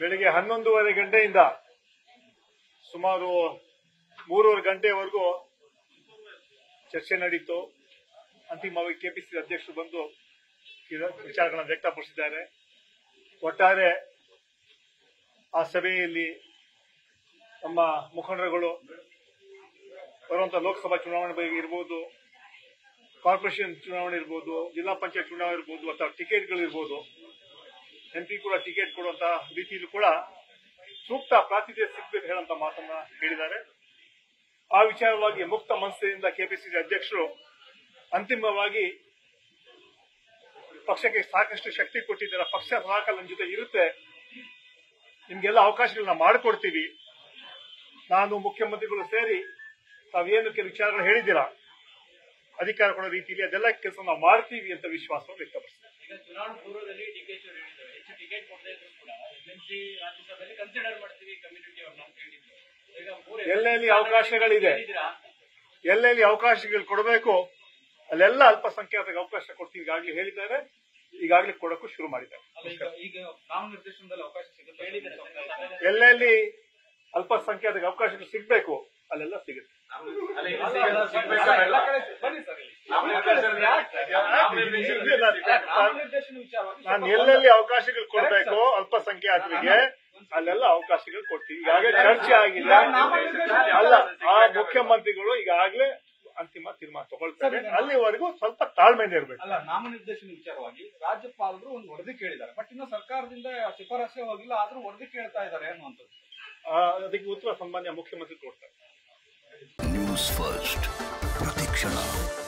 ಬೆಳಗ್ಗೆ 11:30 ಗಂಟೆಯಿಂದ ಸುಮಾರು 3:30 ಗಂಟೆವರೆಗೂ ಚರ್ಚೆ ನಡೆಯಿತು. ಅಂತಿಮವಾಗಿ ಕೆಪಿಸಿಸಿ ಅಧ್ಯಕ್ಷರು ಬಂದು ವಿಚಾರಗಳನ್ನು ವ್ಯಕ್ತಪಡಿಸಿದ್ದಾರೆ. ಒಟ್ಟಾರೆ ಆ ಸಭೆಯಲ್ಲಿ ನಮ್ಮ ಮುಖಂಡರುಗಳು ಬರುವಂತಹ ಲೋಕಸಭಾ ಚುನಾವಣೆ ಬಗ್ಗೆ ಇರಬಹುದು, ಕಾರ್ಪೊರೇಷನ್ ಚುನಾವಣೆ ಇರ್ಬೋದು, ಜಿಲ್ಲಾ ಪಂಚಾಯತ್ ಚುನಾವಣೆ ಇರ್ಬೋದು, ಅಥವಾ ಟಿಕೆಟ್ಗಳಿರ್ಬೋದು, ಎಂಪಿ ಕೂಡ ಟಿಕೆಟ್ ಕೊಡುವಂತಹ ರೀತಿಯಲ್ಲೂ ಕೂಡ ಸೂಕ್ತ ಪ್ರಾತಿನಿಧ್ಯ ಸಿಗಬೇಕು ಹೇಳುವಂತ ಮಾತನ್ನ ಹೇಳಿದ್ದಾರೆ. ಆ ವಿಚಾರವಾಗಿ ಮುಕ್ತ ಮನಸ್ಸಿನಿಂದ ಕೆಪಿಸಿಸಿ ಅಧ್ಯಕ್ಷರು ಅಂತಿಮವಾಗಿ ಪಕ್ಷಕ್ಕೆ ಸಾಕಷ್ಟು ಶಕ್ತಿ ಕೊಟ್ಟಿದ್ದಾರೆ. ಪಕ್ಷ ಸಹಕಾರ ನನ್ನ ಜೊತೆ ಇರುತ್ತೆ, ನಿಮ್ಗೆಲ್ಲ ಅವಕಾಶಗಳನ್ನ ಮಾಡಿಕೊಡ್ತೀವಿ, ನಾನು ಮುಖ್ಯಮಂತ್ರಿಗಳು ಸೇರಿ ತಾವೇನು ಕೆಲವು ವಿಚಾರಗಳು ಹೇಳಿದ್ದೀರಾ, ಅಧಿಕಾರ ಕೊಡೋ ರೀತಿಯಲ್ಲಿ ಅದೆಲ್ಲ ಕೆಲಸ ನಾವು ಮಾಡ್ತೀವಿ ಅಂತ ವಿಶ್ವಾಸವನ್ನು ವ್ಯಕ್ತಪಡಿಸಿದೆ. ಎಲ್ಲೆಲ್ಲಿ ಅವಕಾಶಗಳಿದೆ, ಎಲ್ಲೆಲ್ಲಿ ಅವಕಾಶಗಳು ಕೊಡಬೇಕು ಅಲ್ಲೆಲ್ಲ ಅಲ್ಪಸಂಖ್ಯಾತರಿಗೆ ಅವಕಾಶ ಕೊಡ್ತೀವಿ ಈಗಾಗಲೇ ಹೇಳಿದ್ದಾರೆ, ಈಗಾಗಲೇ ಕೊಡಕ್ಕೂ ಶುರು ಮಾಡಿದ್ದಾರೆ. ಎಲ್ಲೆಲ್ಲಿ ಅಲ್ಪಸಂಖ್ಯಾತರಿಗೆ ಅವಕಾಶಗಳು ಸಿಗಬೇಕು ಅಲ್ಲೆಲ್ಲ ಸಿಗುತ್ತೆ. ನಾನು ಎಲ್ಲೆಲ್ಲಿ ಅವಕಾಶಗಳು ಕೊಡಬೇಕು ಅಲ್ಪಸಂಖ್ಯಾತರಿಗೆ ಅಲ್ಲೆಲ್ಲ ಅವಕಾಶಗಳು ಕೊಡ್ತೀವಿ, ಈಗಾಗಲೇ ಚರ್ಚೆ ಆಗಿದೆ. ಅಲ್ಲ, ಆ ಮುಖ್ಯಮಂತ್ರಿಗಳು ಈಗಾಗಲೇ ಅಂತಿಮ ತೀರ್ಮಾನ ತಗೊಳ್ತಾರೆ, ಅಲ್ಲಿವರೆಗೂ ಸ್ವಲ್ಪ ತಾಳ್ಮೆಯಿಂದ ಇರಬೇಕು. ಅಲ್ಲ, ನಾಮನಿರ್ದೇಶನ ವಿಚಾರವಾಗಿ ರಾಜ್ಯಪಾಲರು ಒಂದು ವರದಿ ಕೇಳಿದ್ದಾರೆ, ಬಟ್ ಇನ್ನು ಸರ್ಕಾರದಿಂದ ಶಿಫಾರಸೆ ಹೋಗಿಲ್ಲ, ಆದ್ರೂ ವರದಿ ಕೇಳ್ತಾ ಇದ್ದಾರೆ ಅನ್ನುವಂಥದ್ದು. ಅದಕ್ಕೆ ಉತ್ತರ ಸನ್ಮಾನ್ಯ ಮುಖ್ಯಮಂತ್ರಿ ಕೊಡ್ತಾರೆ. ನ್ಯೂಸ್ ಫಸ್ಟ್ ಪ್ರತಿಕ್ಷಣ.